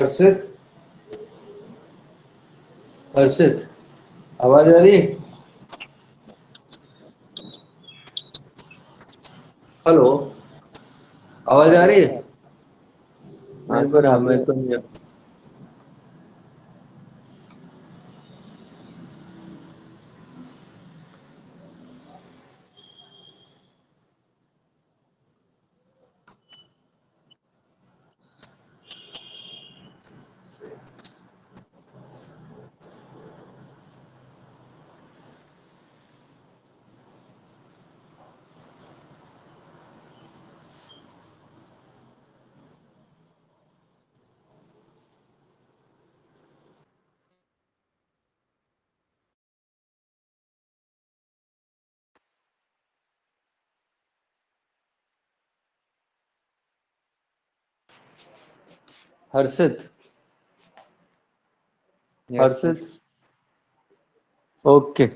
अर्षित आवाज आ रही है? हेलो, आवाज आ रही है? हमें तो नहीं। हर्षित, हर्षित, ओके,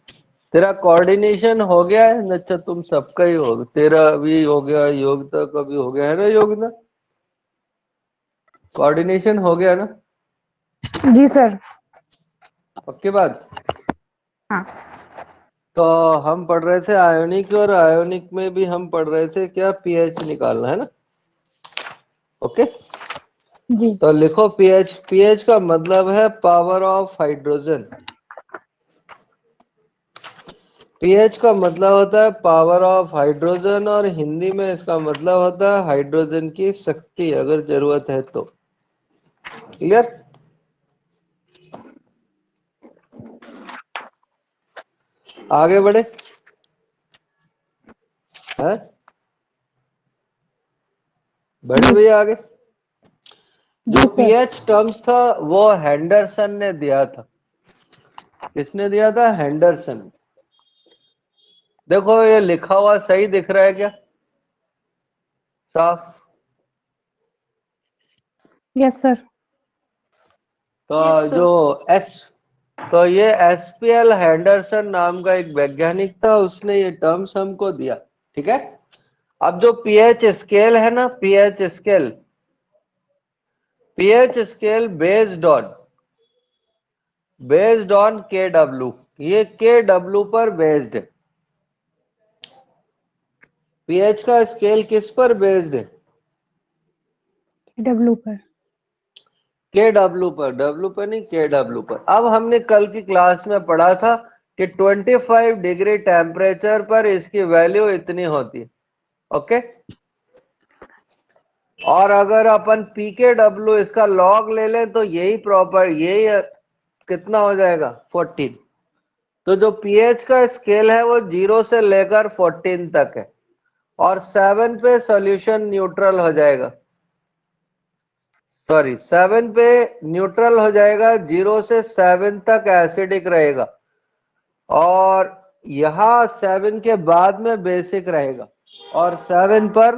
तेरा कोऑर्डिनेशन हो गया है? अच्छा, तुम सबका ही हो, तेरा भी हो गया, योग तक अभी हो गया है ना? योग ना, कोऑर्डिनेशन हो गया ना? जी सर। पक्की बात? हाँ। तो हम पढ़ रहे थे आयोनिक, और आयोनिक में भी हम पढ़ रहे थे क्या, पीएच निकालना है ना? ओके जी। तो लिखो पीएच। पीएच का मतलब है पावर ऑफ हाइड्रोजन। पीएच का मतलब होता है पावर ऑफ हाइड्रोजन, और हिंदी में इसका मतलब होता है हाइड्रोजन की शक्ति, अगर जरूरत है तो। क्लियर? आगे बढ़े है? बढ़े भैया आगे। जो पीएच टर्म्स था वो हेंडरसन ने दिया था। किसने दिया था? हेंडरसन। देखो ये लिखा हुआ सही दिख रहा है क्या? साफ? Yes sir. तो जो एस, तो ये एसपीएल हेंडरसन नाम का एक वैज्ञानिक था, उसने ये टर्म्स हमको दिया। ठीक है। अब जो पीएच स्केल है ना, pH scale, pH scale based on KW, ये केडब्ल्यू पर बेस्ड है। पीएच का स्केल किस पर बेस्ड है? केडब्ल्यू पर। केडब्ल्यू पर, डब्ल्यू पर नहीं, केडब्ल्यू पर। अब हमने कल की क्लास में पढ़ा था कि 25 डिग्री टेम्परेचर पर इसकी वैल्यू इतनी होती है। ओके। और अगर अपन pKw इसका लॉग ले लें तो यही प्रॉपर, यही कितना हो जाएगा? 14। तो जो pH का स्केल है वो 0 से लेकर 14 तक है, और 7 पे सॉल्यूशन न्यूट्रल हो जाएगा, सॉरी 7 पे न्यूट्रल हो जाएगा, 0 से 7 तक एसिडिक रहेगा, और यहाँ 7 के बाद में बेसिक रहेगा, और 7 पर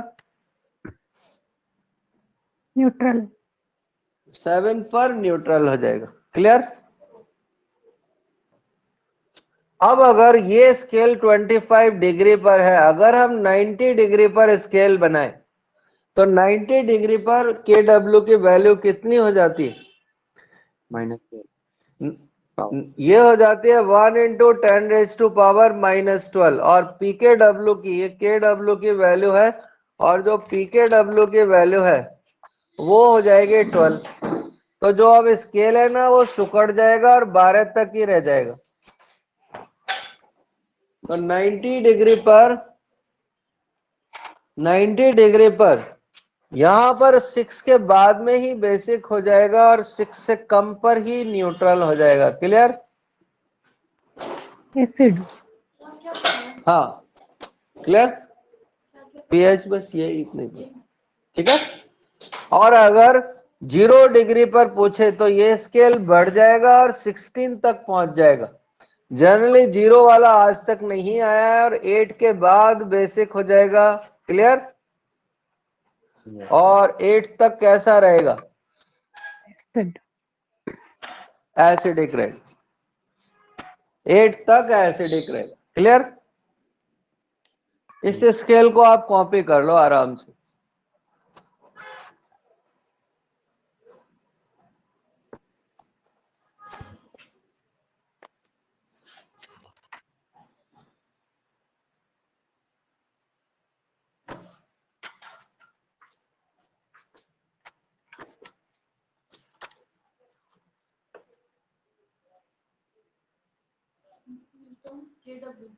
न्यूट्रल, 7 पर न्यूट्रल हो जाएगा। क्लियर? अब अगर ये स्केल 25 डिग्री पर है, अगर हम 90 डिग्री पर स्केल बनाए तो 90 डिग्री पर केडब्ल्यू की वैल्यू कितनी हो जाती है? -12। ये हो जाती है 1 × 10⁻¹⁻², और pKw की, ये केडब्ल्यू की वैल्यू है, और जो pKw की वैल्यू है वो हो जाएगी 12। तो जो अब स्केल है ना वो सिकुड़ जाएगा और 12 तक ही रह जाएगा। तो 90 डिग्री पर यहाँ पर 6 के बाद में ही बेसिक हो जाएगा, और 6 से कम पर ही न्यूट्रल हो जाएगा। क्लियर? एसिड। हाँ क्लियर। पीएच बस यही इतनी। ठीक है। और अगर 0 डिग्री पर पूछे तो ये स्केल बढ़ जाएगा और 16 तक पहुंच जाएगा। जनरली 0 वाला आज तक नहीं आया है, और 8 के बाद बेसिक हो जाएगा। क्लियर? और 8 तक कैसा रहेगा? एसिडिक रहेगा। 8 तक एसिडिक रहेगा। क्लियर? इस स्केल को आप कॉपी कर लो आराम से। Kw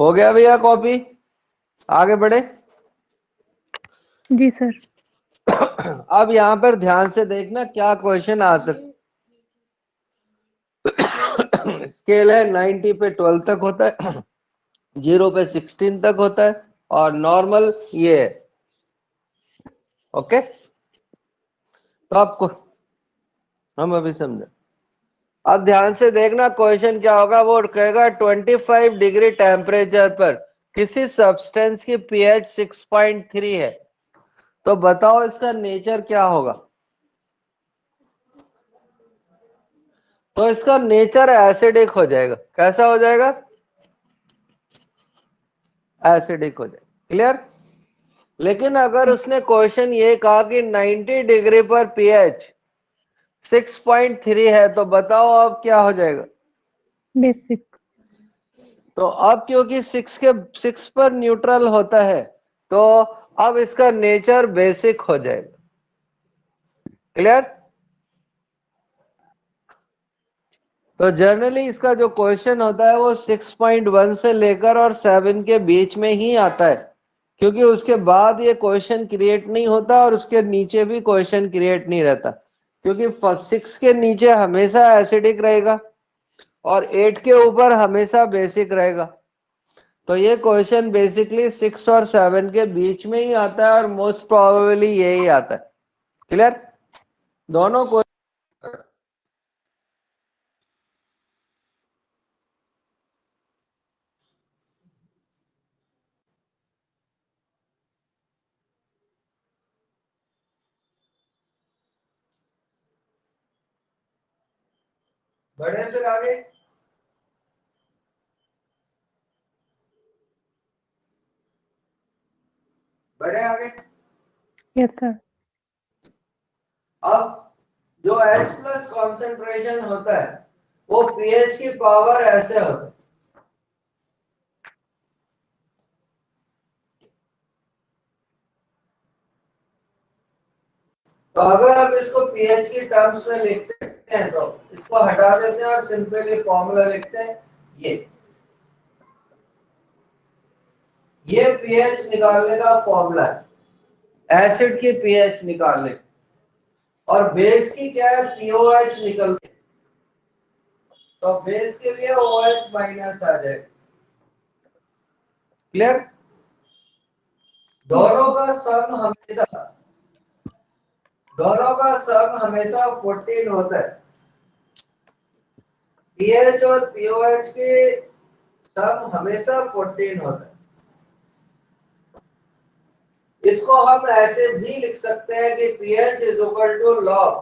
हो गया भैया कॉपी? आगे बढ़े जी सर। अब यहाँ पर ध्यान से देखना क्या क्वेश्चन आ सकता। स्केल है 90 पे 12 तक होता है, 0 पे 16 तक होता है और नॉर्मल ये है। ओके, तो आपको हम अभी समझे। अब ध्यान से देखना क्वेश्चन क्या होगा। वो कहेगा 25 डिग्री टेम्परेचर पर किसी सब्सटेंस की pH 6.3 है, तो बताओ इसका नेचर क्या होगा। तो इसका नेचर एसिडिक हो जाएगा। कैसा हो जाएगा? एसिडिक हो जाएगा। क्लियर? लेकिन अगर उसने क्वेश्चन ये कहा कि 90 डिग्री पर pH 6.3 है, तो बताओ अब क्या हो जाएगा? बेसिक। तो अब क्योंकि 6 पर न्यूट्रल होता है, तो अब इसका नेचर बेसिक हो जाएगा। क्लियर? तो जनरली इसका जो क्वेश्चन होता है वो 6.1 से लेकर और 7 के बीच में ही आता है, क्योंकि उसके बाद ये क्वेश्चन क्रिएट नहीं होता और उसके नीचे भी क्वेश्चन क्रिएट नहीं रहता, क्योंकि 6 के नीचे हमेशा एसिडिक रहेगा और 8 के ऊपर हमेशा बेसिक रहेगा। तो ये क्वेश्चन बेसिकली 6 और 7 के बीच में ही आता है और मोस्ट प्रोबेबली यही आता है। क्लियर? दोनों को बढ़े फिर आगे। बढ़े आगे। Yes sir. अब जो H प्लस कॉन्सेंट्रेशन होता है वो pH की पावर ऐसे होता है। तो अगर हम इसको pH की टर्म्स में लिखते हैं तो इसको हटा देते हैं और सिंपली फॉर्मूला लिखते हैं। ये pH निकालने का फॉर्मूला है, एसिड की pH निकालने और बेस की क्या है pOH निकलती है। तो बेस के लिए OH माइनस आ जाएगा। क्लियर? दोनों का सम हमेशा 14 होता है। pH और pOH के सम हमेशा 14 होता है। इसको हम ऐसे भी लिख सकते हैं कि pH is equal to log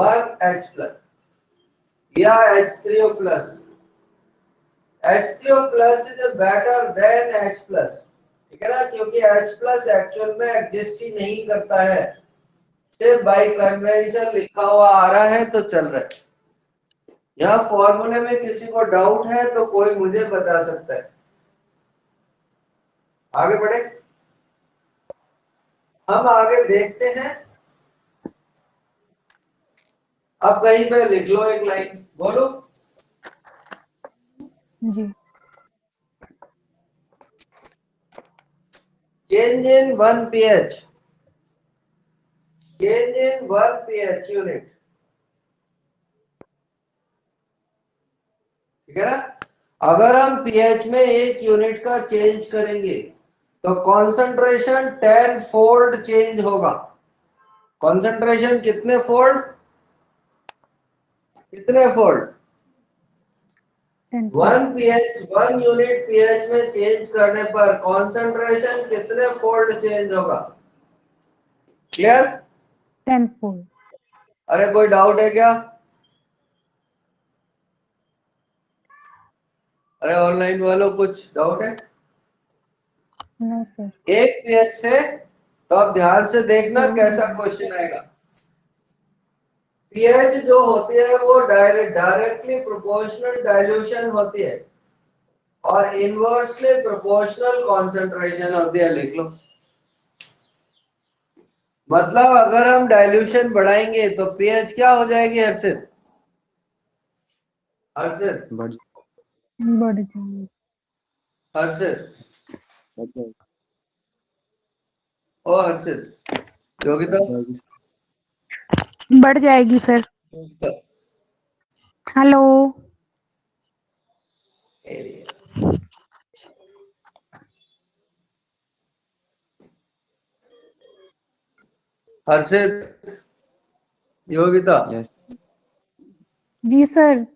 1H plus या H3O plus. H3O plus is better than H plus, ठीक है ना, क्योंकि H प्लस एक्चुअल में एग्जिस्ट ही नहीं करता है, सिर्फ बाई कन्वेंशन लिखा हुआ आ रहा है तो चल रहा है। यहाँ फॉर्मूले में किसी को डाउट है तो कोई मुझे बता सकता है। आगे बढ़े, हम आगे देखते हैं। अब कहीं पे लिख लो एक लाइन, बोलो जी। Change in 1 pH change in 1 pH unit, ठीक है ना। अगर हम pH में 1 यूनिट का चेंज करेंगे तो कॉन्सेंट्रेशन 10 फोल्ड चेंज होगा। कॉन्सेंट्रेशन कितने फोल्ड, कितने फोल्ड? 1 यूनिट pH में चेंज करने पर कॉन्सेंट्रेशन कितने फोल्ड चेंज होगा? क्लियर? 10 फोल्ड। अरे कोई डाउट है क्या? अरे ऑनलाइन वालों कुछ डाउट है? नहीं सर। 1 pH से, तो आप ध्यान से देखना कैसा क्वेश्चन आएगा। pH जो होती है वो डायरेक्टली प्रोपोर्शनल डाइल्यूशन होती है और इनवर्सली प्रोपोर्शनल कॉन्सेंट्रेशन होती है। लिख लो, मतलब अगर हम डाइल्यूशन बढ़ाएंगे तो pH क्या हो जाएगी हर्षित? हर्षित बढ़ जाएगी। हर्षित, ओ हर्षित, योगिता बढ़ जाएगी सर। हेलो, हर्षित, योगिता। जी सर।